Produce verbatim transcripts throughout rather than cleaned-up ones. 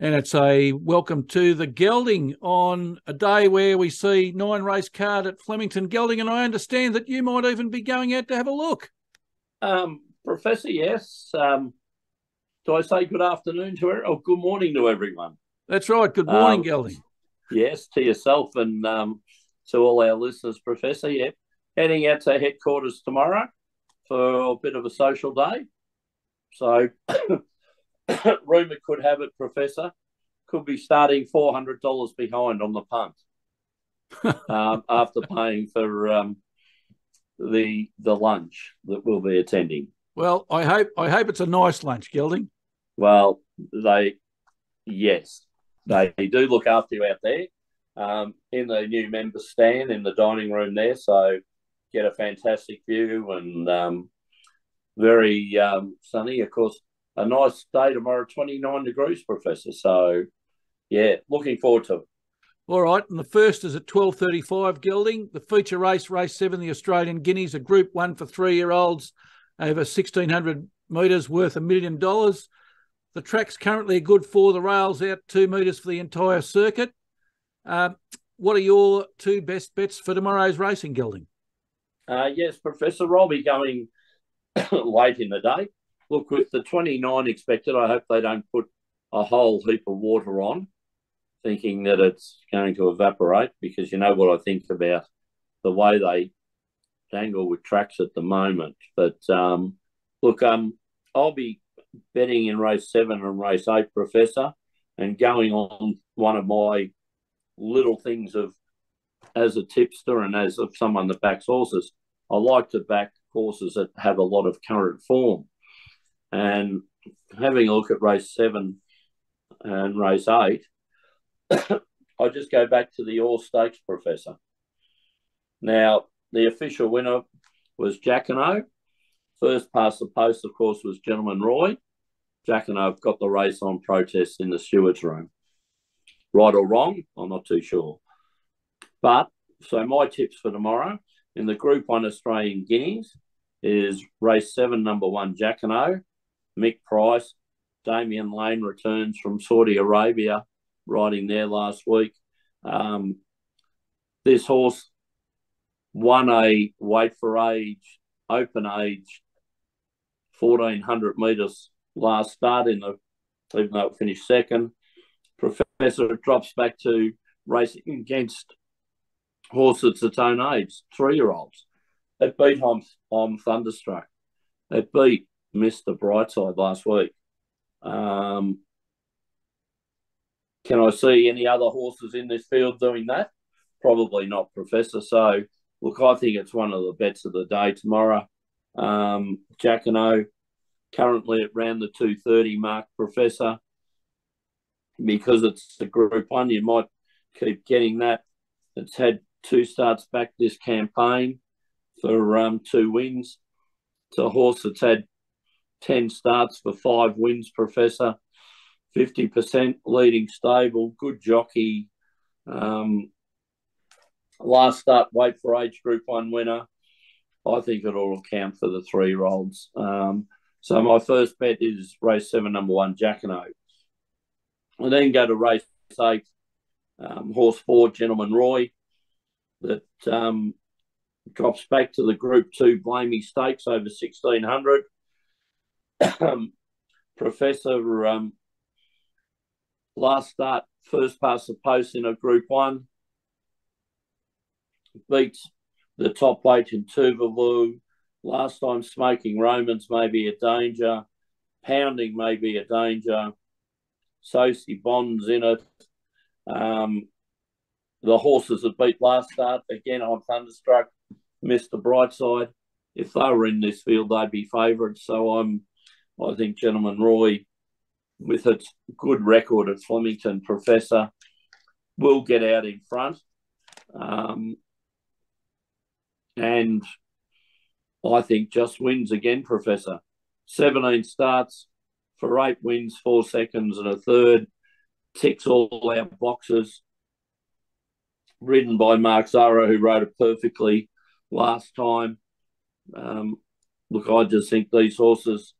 And it's a welcome to the gelding on a day where we see nine race card at Flemington gelding. And I understand that you might even be going out to have a look. Um, Professor, yes. Um, do I say good afternoon to her? Oh, good morning to everyone. That's right. Good morning, um, gelding. Yes, to yourself and um, to all our listeners, Professor. Yep. Heading out to headquarters tomorrow for a bit of a social day. So... rumour could have it, Professor, could be starting four hundred dollars behind on the punt um, after paying for um, the the lunch that we'll be attending. Well, I hope I hope it's a nice lunch, gelding. Well, they yes, they do look after you out there um, in the new member stand in the dining room there. So get a fantastic view and um, very um, sunny, of course. A nice day tomorrow, twenty-nine degrees, Professor. So, yeah, looking forward to it. All right, and the first is at twelve thirty-five, gelding. The feature race, race seven, the Australian Guineas, a group one for three-year-olds over sixteen hundred metres worth a million dollars. The track's currently a good four. The rail's out two metres for the entire circuit. Uh, what are your two best bets for tomorrow's racing, gelding? Uh, yes, Professor, I'll be going late in the day. Look, with the twenty-nine expected, I hope they don't put a whole heap of water on, thinking that it's going to evaporate, because you know what I think about the way they dangle with tracks at the moment. But, um, look, um, I'll be betting in race seven and race eight, Professor, and going on one of my little things of, as a tipster and as of someone that backs horses, I like to back horses that have a lot of current form. And having a look at race seven and race eight, I just go back to the All Stakes, Professor. Now, the official winner was Jack and O. First past the post, of course, was Gentleman Roy. Jack and O have got the race on protest in the stewards' room. Right or wrong, I'm not too sure. But, so my tips for tomorrow, in the Group one Australian Guineas, is race seven, number one, Jack and O. Mick Price, Damien Lane returns from Saudi Arabia, riding there last week. Um, this horse won a weight for age, open age, fourteen hundred metres last start, in the, even though it finished second. Professor drops back to racing against horses its own age, three-year-olds. It beat on, on Thunderstruck. It beat Mister Brightside last week. Um, can I see any other horses in this field doing that? Probably not, Professor. So, look, I think it's one of the bets of the day tomorrow. Um, Jack and O currently at round the two thirty mark, Professor. Because it's the Group one, you might keep getting that. It's had two starts back this campaign for um, two wins. It's a horse that's had ten starts for five wins, Professor. fifty percent leading stable, good jockey. Um, last start, weight for age, Group one winner. I think it all will count for the three-year-olds. Um, so my first bet is race seven, number one, Jack and O. I then go to race eight, um, horse four, Gentleman Roy, that... Um, drops back to the Group two Blamey Stakes over sixteen hundred. um, Professor, um, last start, first past the post in a Group one. Beats the top weight in Tuvalu. Last time, Smoking Romans may be a danger. Pounding may be a danger. Sosie Bond's in it. Um, the horses that beat last start, again, I'm Thunderstruck. Mister Brightside, if they were in this field, they'd be favourites. So I'm, I think, Gentleman Roy, with its good record at Flemington, Professor, will get out in front. Um, and I think just wins again, Professor. seventeen starts for eight wins, four seconds and a third. Ticks all our boxes. Ridden by Mark Zara, who rode it perfectly last time. Um, look, I just think these horses,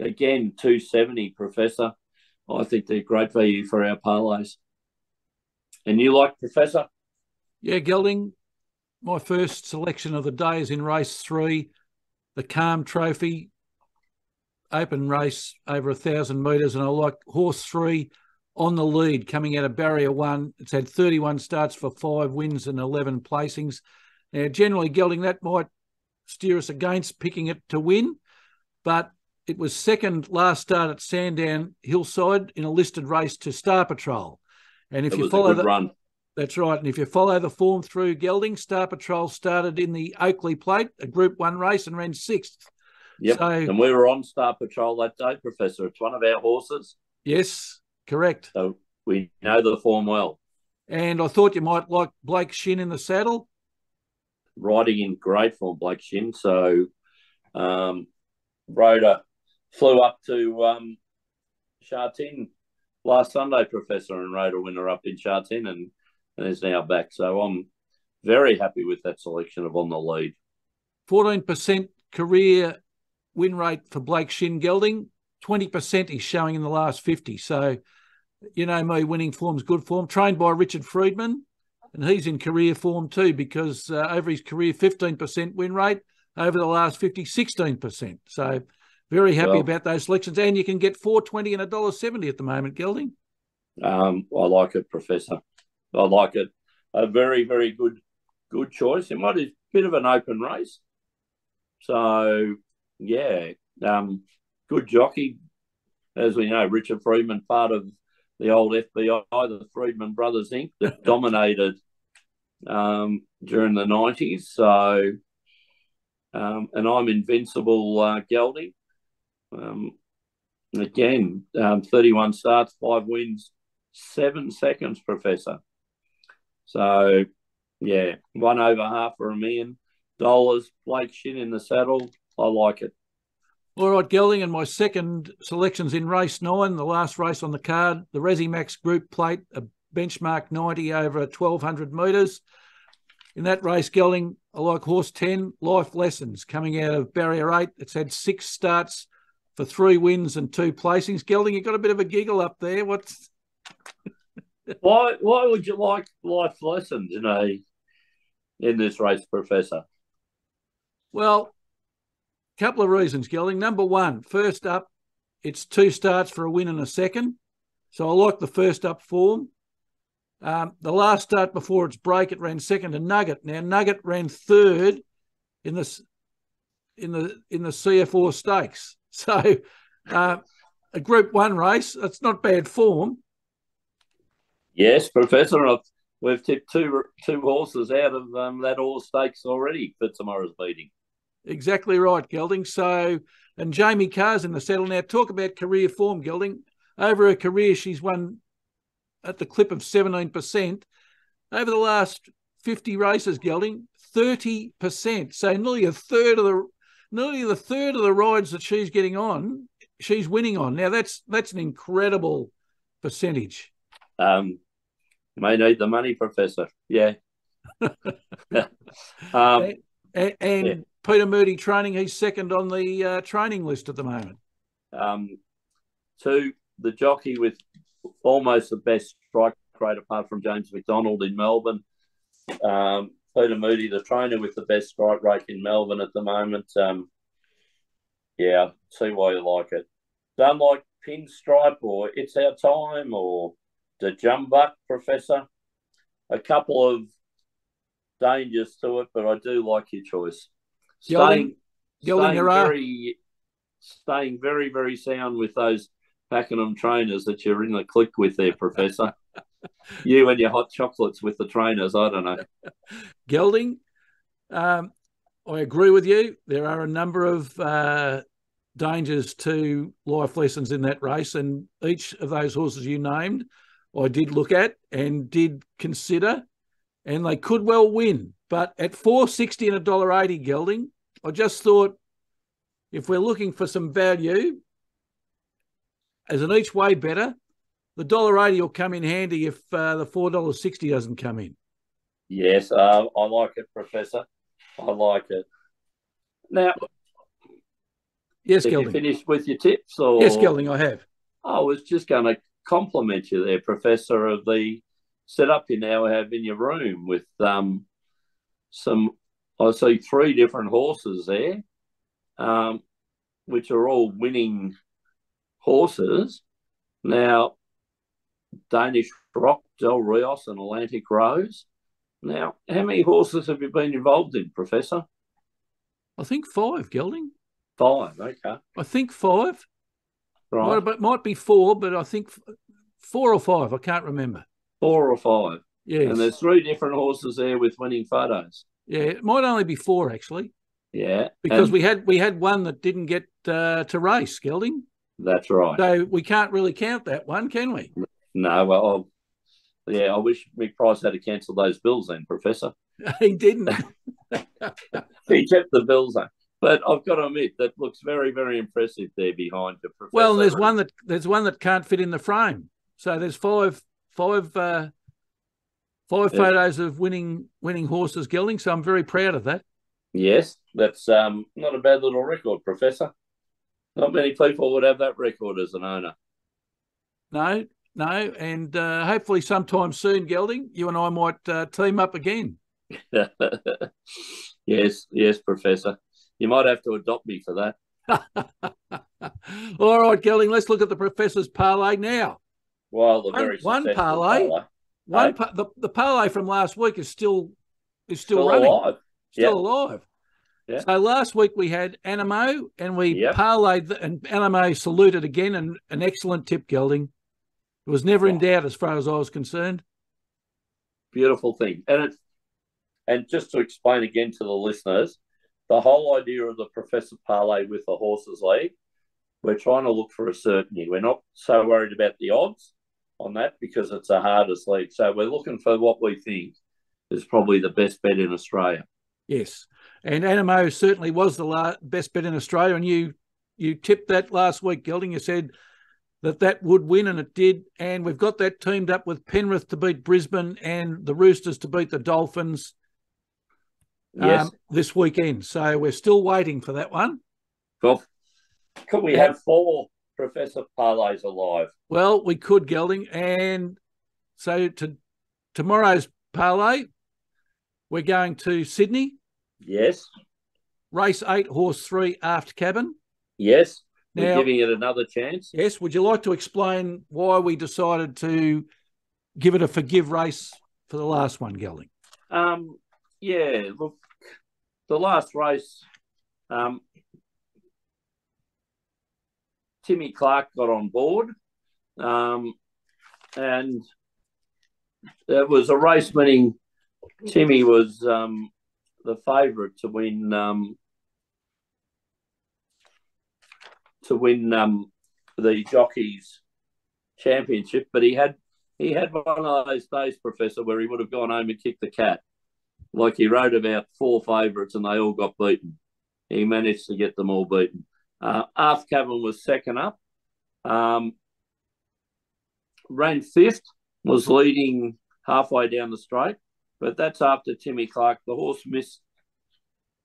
again, two seventy, Professor. I think they're great value for our parlays. And you like Professor? Yeah, Gelding. My first selection of the day is in race three, the Calm Trophy, open race over a thousand metres, and I like horse three on the lead coming out of barrier one. It's had thirty-one starts for five wins and eleven placings. Now, generally, Gelding, that might steer us against picking it to win, but it was second last start at Sandown Hillside in a listed race to Star Patrol. And if it you was follow a good the run. That's right. And if you follow the form through, Gelding, Star Patrol started in the Oakley Plate, a Group One race, and ran sixth. Yep. So, and we were on Star Patrol that day, Professor. It's one of our horses. Yes, correct. So we know the form well. And I thought you might like Blake Shinn in the saddle. Riding in great form, Blake Shinn. So um, Rhoda flew up to um, Sha Tin last Sunday, Professor, and rode a winner up in Sha Tin, and and is now back. So I'm very happy with that selection of on the lead. fourteen percent career win rate for Blake Shinn, Gelding. twenty percent he's showing in the last fifty. So, you know me, winning form's good form. Trained by Richard Friedman, and he's in career form too, because uh, over his career, fifteen percent win rate. Over the last fifty, sixteen percent. So very happy well, about those selections. And you can get four twenty and one dollar seventy at the moment, Gelding. Um, I like it, Professor. I like it. A very, very good good choice. It might be a bit of an open race. So, yeah, um, good jockey. As we know, Richard Friedman, part of the old F B I, the Friedman Brothers, Incorporated, that dominated um, during the nineties. So, um, and I'm Invincible uh, Gelding. Um, again, um, thirty-one starts, five wins, seven seconds, Professor. So, yeah, one over half for a million dollars. Blake Shinn in the saddle. I like it. All right, Gelding, and my second selection's in race nine, the last race on the card, the Resimax Group Plate, a benchmark ninety over twelve hundred metres. In that race, Gelding, I like horse ten, Life Lessons, coming out of barrier eight. It's had six starts for three wins and two placings. Gelding, you've got a bit of a giggle up there. What's... Why why would you like Life Lessons in a in this race, Professor? Well, a couple of reasons, Gelding. Number one, first up, it's two starts for a win and a second. So I like the first up form. Um, the last start before its break, it ran second to Nugget. Now Nugget ran third in the in the in the C F four Stakes. So uh, a Group One race, that's not bad form. Yes, Professor, we've tipped two two horses out of um, that All Stakes already for tomorrow's meeting. Exactly right, Gelding. So, and Jamie Carr's in the saddle now. Talk about career form, Gelding. Over her career, she's won at the clip of seventeen percent. Over the last fifty races, Gelding, thirty percent. So nearly a third of the nearly the third of the rides that she's getting on, she's winning on. Now that's that's an incredible percentage. Um. May need the money, Professor. Yeah. um, and and yeah. Peter Moody training, he's second on the uh, training list at the moment. Um, two, the jockey with almost the best strike rate apart from James McDonald in Melbourne. Um, Peter Moody, the trainer with the best strike rate in Melbourne at the moment. Um, yeah, see why you like it. Don't like Pinstripe or It's Our Time or the Jumbuck, Professor. A couple of dangers to it, but I do like your choice. Staying, Gelding, staying, very, staying very, very sound with those Pakenham trainers that you're in the clique with there, Professor. You and your hot chocolates with the trainers, I don't know. Gelding, um, I agree with you. There are a number of... Uh, dangers to Life Lessons in that race, and each of those horses you named I did look at and did consider, and they could well win. But at four sixty and one dollar eighty, Gelding, I just thought if we're looking for some value as an each way better, the one dollar eighty will come in handy if uh, the four dollars sixty doesn't come in. Yes, uh, I like it, Professor. I like it. Now... Yes, Gelding. You finished with your tips? Or... Yes, Gelding, I have. I was just going to compliment you there, Professor, of the setup you now have in your room with um, some, I see three different horses there, um, which are all winning horses. Now, Danish Rock, Del Rios and Atlantic Rose. Now, how many horses have you been involved in, Professor? I think five, Gelding. Five, okay. I think five. Right. Might, might be four, but I think four or five. I can't remember. Four or five. Yes. And there's three different horses there with winning photos. Yeah, it might only be four, actually. Yeah. Because and we had we had one that didn't get uh, to race, Gelding. That's right. So we can't really count that one, can we? No, well, I'll, yeah, I wish Mick Price had to cancel those bills then, Professor. He didn't. He kept the bills on. But I've got to admit, that looks very, very impressive there behind the Professor. Well, there's one that there's one that can't fit in the frame. So there's five five uh, five yeah. photos of winning winning horses, Gelding. So I'm very proud of that. Yes, that's um, not a bad little record, Professor. Not many people would have that record as an owner. No, no, and uh, hopefully sometime soon, Gelding, you and I might uh, team up again. Yes, yes, Professor. You might have to adopt me for that. All right, Gelding, let's look at the Professor's parlay now. Well, the very one, one parlay, parlay. One pa the, the parlay from last week is still is still, still running. Alive. Still yep. alive. Yep. So last week we had Animo and we yep. parlayed the, and Animo saluted again, and an excellent tip, Gelding. It was never wow. in doubt as far as I was concerned. Beautiful thing. And it's and just to explain again to the listeners, the whole idea of the Professor parlay with the Horses League, we're trying to look for a certainty. We're not so worried about the odds on that because it's the hardest league. So we're looking for what we think is probably the best bet in Australia. Yes, and Animo certainly was the best bet in Australia, and you you tipped that last week, Gelding. You said that that would win, and it did. And we've got that teamed up with Penrith to beat Brisbane and the Roosters to beat the Dolphins. Yes. Um, this weekend. So we're still waiting for that one. Cool. Could we have four Professor parlays alive? Well, we could, Gelding. And so to tomorrow's parlay, we're going to Sydney. Yes. Race eight, horse three, Aft Cabin. Yes. We're now, giving it another chance. Yes. Would you like to explain why we decided to give it a forgive race for the last one, Gelding? Um, yeah, look. The last race, um, Timmy Clark got on board, um, and it was a race winning. Timmy was um, the favourite to win um, to win um, the Jockeys Championship, but he had he had one of those days, Professor, where he would have gone home and kicked the cat. Like he wrote about four favourites and they all got beaten. He managed to get them all beaten. Uh, Aft Cabin was second up. Um, ran fifth, was leading halfway down the straight, but that's after Timmy Clark. The horse missed,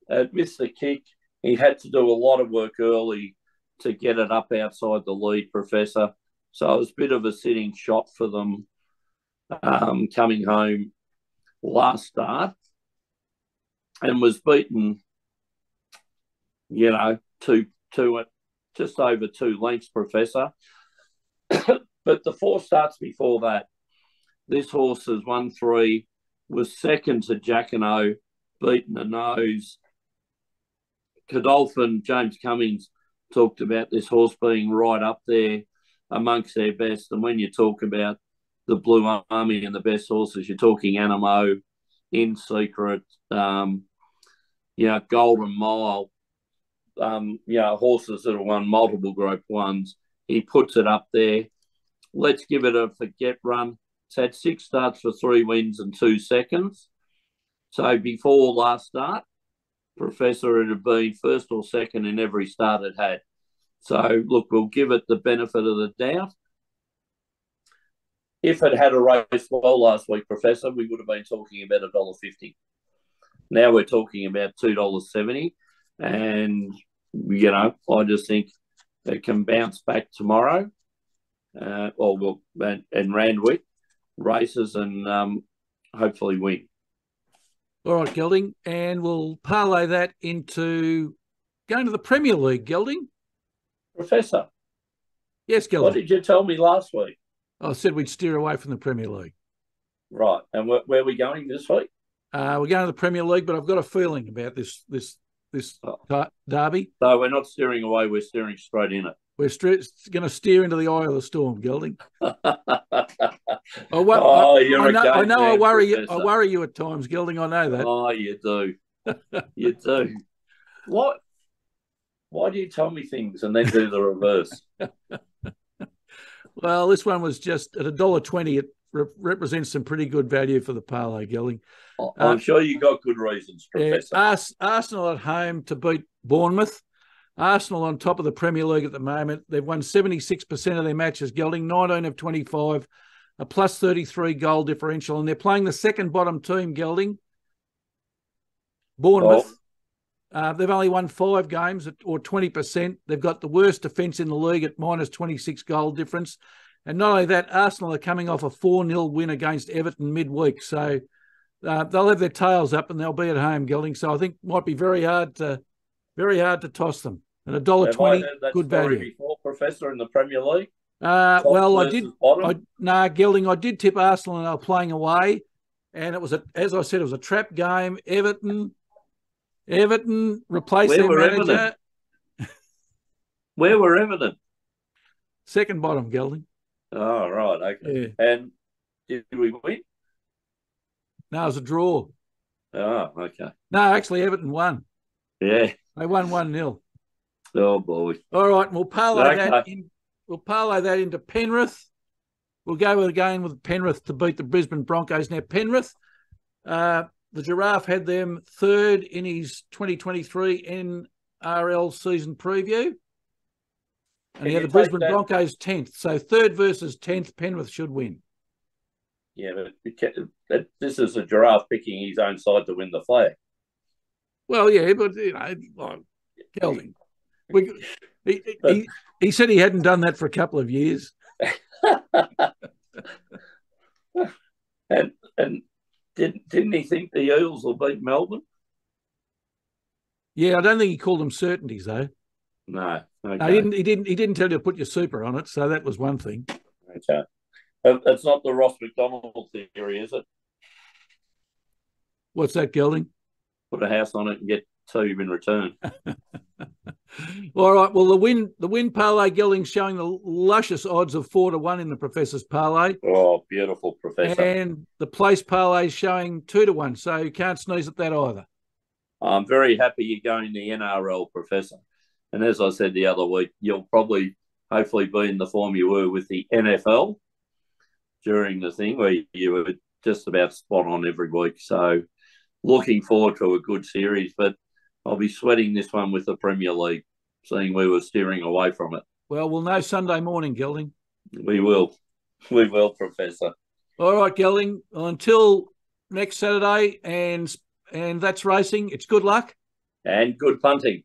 had missed the kick. He had to do a lot of work early to get it up outside the lead, Professor. So it was a bit of a sitting shot for them um, coming home last start. And was beaten, you know, to to it just over two lengths, Professor. But the four starts before that, this horse is one three, was second to Jack and O, beaten a nose. Godolphin, James Cummings talked about this horse being right up there amongst their best. And when you talk about the Blue Army and the best horses, you're talking Animo, In Secret, um, you know, Golden Mile, um, you know, horses that have won multiple group ones. He puts it up there. Let's give it a forget run. It's had six starts for three wins and two seconds. So before last start, Professor, it had been first or second in every start it had. So, look, we'll give it the benefit of the doubt. If it had a race well last week, Professor, we would have been talking about a dollar fifty. Now we're talking about two dollars seventy. And, you know, I just think it can bounce back tomorrow. uh, or well, and, and Randwick races and um, hopefully win. All right, Gelding, and we'll parlay that into going to the Premier League, Gelding. Professor. Yes, Gelding. What did you tell me last week? I said we'd steer away from the Premier League. Right, and wh where are we going this week? Uh, we're going to the Premier League, but I've got a feeling about this this this oh. derby. No, we're not steering away. We're steering straight in it. We're going to steer into the eye of the storm, Gelding. oh, oh, you're I, a know, I know. Man, I worry. You, I worry you at times, Gelding. I know that. Oh, you do. You do. What? Why do you tell me things and then do the reverse? Well, this one was just at a dollar twenty. It re represents some pretty good value for the parlay, Gelding. Oh, I'm um, sure you got good reasons, Professor. Yeah, Ars Arsenal at home to beat Bournemouth. Arsenal on top of the Premier League at the moment. They've won seventy-six percent of their matches, Gelding, nineteen of twenty-five, a plus thirty-three goal differential. And they're playing the second bottom team, Gelding, Bournemouth. Oh. Uh, they've only won five games at, or twenty percent. They've got the worst defence in the league at minus twenty-six goal difference. And not only that, Arsenal are coming off a four nil win against Everton midweek. So uh, they'll have their tails up and they'll be at home, Gelding. So I think it might be very hard to, very hard to toss them. And a dollar twenty, good value. Before, Professor, in the Premier League? Uh, well, I did. I, nah, Gelding, I did tip Arsenal and they were playing away. And it was, a, as I said, it was a trap game. Everton... Everton replaced Where their were manager. Everton? Where were Everton? Second bottom, Gelding. Oh, right. Okay. Yeah. And did we win? No, it was a draw. Oh, okay. No, actually, Everton won. Yeah. They won one nil. Oh, boy. All right. And we'll parlay, okay. that in, we'll parlay that into Penrith. We'll go with, again with Penrith to beat the Brisbane Broncos. Now, Penrith... Uh, The Giraffe had them third in his twenty twenty-three N R L season preview. And he had the Brisbane Broncos tenth. So third versus tenth, Penrith should win. Yeah, but this is a Giraffe picking his own side to win the flag. Well, yeah, but, you know, like, Gelding. We, he, he, he said he hadn't done that for a couple of years. and... and Didn't, didn't he think the Eels will beat Melbourne? Yeah, I don't think he called them certainties, though. No. Okay. No, he didn't, he, didn't, he didn't tell you to put your super on it, so that was one thing. Okay. That's not the Ross McDonald theory, is it? What's that, Gelding? Put a house on it and get two in return. All right, well, the win, the win parlay, Gelding, showing the luscious odds of four to one in the Professor's parlay. Oh, beautiful, Professor. And the place parlay showing two to one, so you can't sneeze at that either. I'm very happy you're going the N R L, Professor. And as I said the other week, you'll probably hopefully be in the form you were with the N F L during the thing where you were just about spot on every week. So looking forward to a good series, but I'll be sweating this one with the Premier League, seeing we were steering away from it. Well, we'll know Sunday morning, Gelding. We will. We will, Professor. All right, Gelding. Well, until next Saturday, and and that's racing. It's good luck. And good punting.